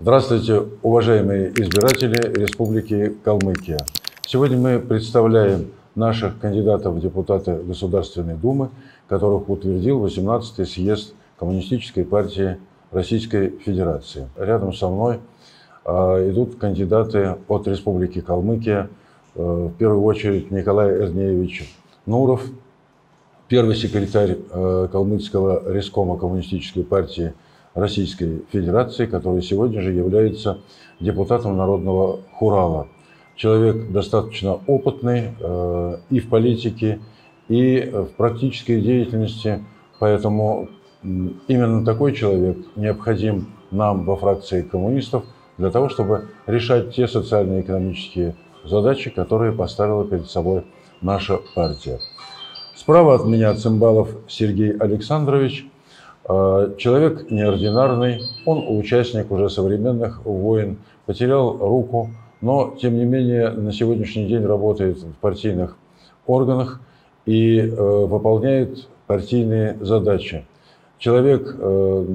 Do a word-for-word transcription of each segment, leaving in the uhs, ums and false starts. Здравствуйте, уважаемые избиратели Республики Калмыкия. Сегодня мы представляем наших кандидатов в депутаты Государственной Думы, которых утвердил восемнадцатый съезд Коммунистической партии Российской Федерации. Рядом со мной идут кандидаты от Республики Калмыкия. В первую очередь Николай Эрдневич Нуров, первый секретарь Калмыцкого рескома Коммунистической партии Российской Федерации, который сегодня же является депутатом Народного Хурала. Человек достаточно опытный и в политике, и в практической деятельности, поэтому именно такой человек необходим нам во фракции коммунистов для того, чтобы решать те социально-экономические задачи, которые поставила перед собой наша партия. Справа от меня Цимбалов Сергей Александрович. Человек неординарный, он участник уже современных войн, потерял руку, но тем не менее на сегодняшний день работает в партийных органах и э, выполняет партийные задачи. Человек э,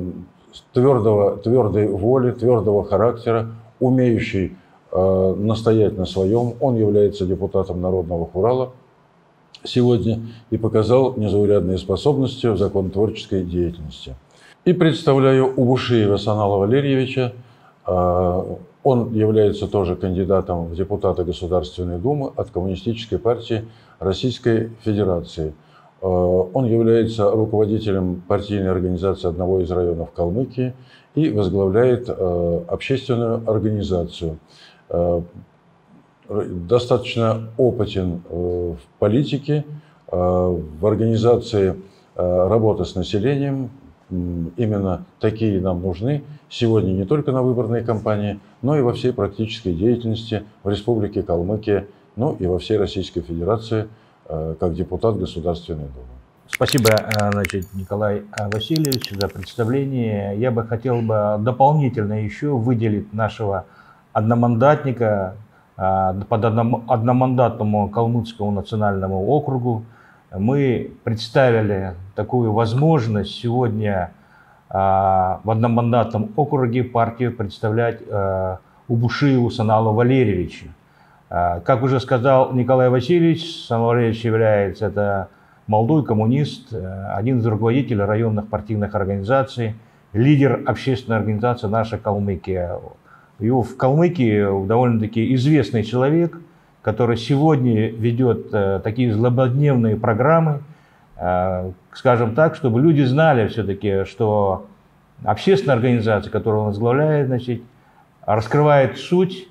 твердого, твердой воли, твердого характера, умеющий э, настоять на своем. Он является депутатом Народного Хурала сегодня и показал незаурядные способности в законотворческой деятельности. И представляю Убушиева Санала Валерьевича. Он является тоже кандидатом в депутаты Государственной Думы от Коммунистической партии Российской Федерации. Он является руководителем партийной организации одного из районов Калмыкии и возглавляет общественную организацию. Достаточно опытен в политике, в организации работы с населением. Именно такие нам нужны сегодня не только на выборной кампании, но и во всей практической деятельности в Республике Калмыкия, ну и во всей Российской Федерации, как депутат Государственной Думы. Спасибо, значит, Николай Васильевич, за представление. Я бы хотел бы дополнительно еще выделить нашего одномандатника под одномандатному Калмыцкому национальному округу. Мы представили такую возможность сегодня в одномандатном округе партию представлять Убушиеву Саналу Валерьевичу. Как уже сказал Николай Васильевич, Санал Валерьевич является это молодой коммунист, один из руководителей районных партийных организаций, лидер общественной организации «Наша Калмыкия». Его в Калмыкии довольно-таки известный человек, который сегодня ведет э, такие злободневные программы, э, скажем так, чтобы люди знали все-таки, что общественная организация, которую он возглавляет, значит, раскрывает суть,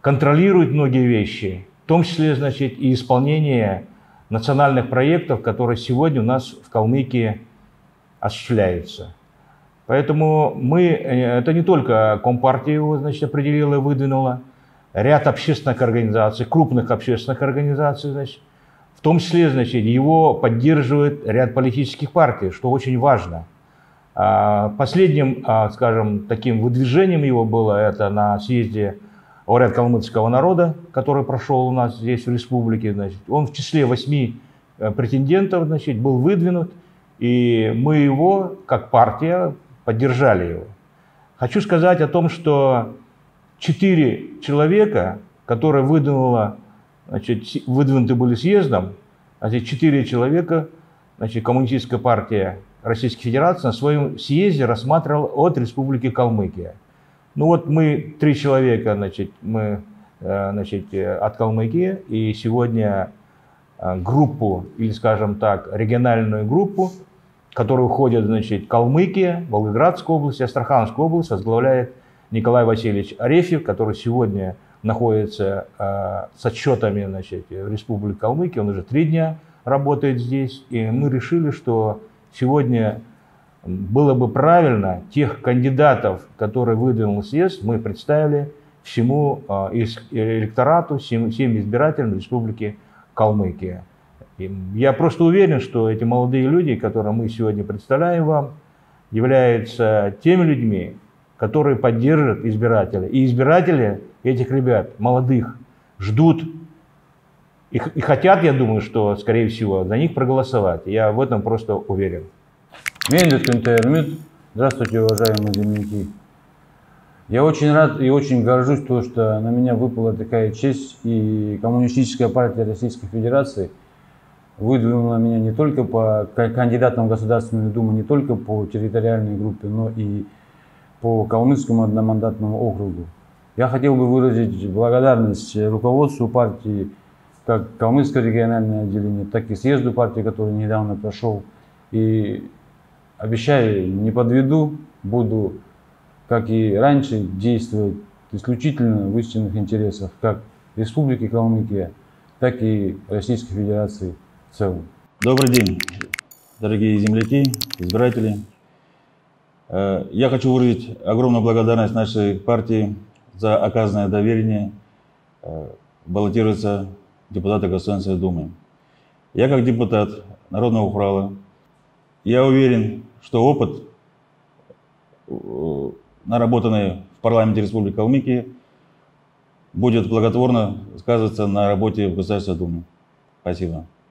контролирует многие вещи, в том числе, значит, и исполнение национальных проектов, которые сегодня у нас в Калмыкии осуществляются. Поэтому мы, это не только Компартия его, значит, определила и выдвинула, ряд общественных организаций, крупных общественных организаций, значит, в том числе, значит, его поддерживает ряд политических партий, что очень важно. Последним, скажем, таким выдвижением его было это на съезде Уряд Калмыцкого народа, который прошел у нас здесь в республике, значит, он в числе восьми претендентов, значит, был выдвинут, и мы его, как партия, поддержали его. Хочу сказать о том, что четыре человека, которые выдвинуло, значит, выдвинуты были съездом, значит, четыре человека, значит, Коммунистическая партия Российской Федерации на своем съезде рассматривала от Республики Калмыкия. Ну вот мы три человека, значит, мы, значит, от Калмыкии, и сегодня группу, или, скажем так, региональную группу, который уходит, значит, Калмыкия, Волгоградская область, Астраханская область, возглавляет Николай Васильевич Арефьев, который сегодня находится э, с отчетами, значит, в Республике Калмыкия. Он уже три дня работает здесь. И мы решили, что сегодня было бы правильно тех кандидатов, которые выдвинул съезд, мы представили всему э, электорату, всем, всем избирателям Республики Калмыкия. Я просто уверен, что эти молодые люди, которые мы сегодня представляем вам, являются теми людьми, которые поддержат избирателей. И избиратели этих ребят, молодых, ждут и, и хотят, я думаю, что, скорее всего, за них проголосовать. Я в этом просто уверен. Здравствуйте, уважаемые земляки. Я очень рад и очень горжусь то, что на меня выпала такая честь, и Коммунистическая партия Российской Федерации выдвинула меня не только по кандидатам в Государственную Думу, не только по территориальной группе, но и по Калмыцкому одномандатному округу. Я хотел бы выразить благодарность руководству партии, как Калмыцкое региональное отделение, так и съезду партии, который недавно прошел. И обещаю, не подведу, буду, как и раньше, действовать исключительно в истинных интересах как Республики Калмыкия, так и Российской Федерации в целом. Добрый день, дорогие земляки, избиратели. Я хочу выразить огромную благодарность нашей партии за оказанное доверие баллотироваться депутата Государственной Думы. Я как депутат Народного Ухрала, я уверен, что опыт, наработанный в парламенте Республики Калмыкия, будет благотворно сказываться на работе в Государственной Думе. Спасибо.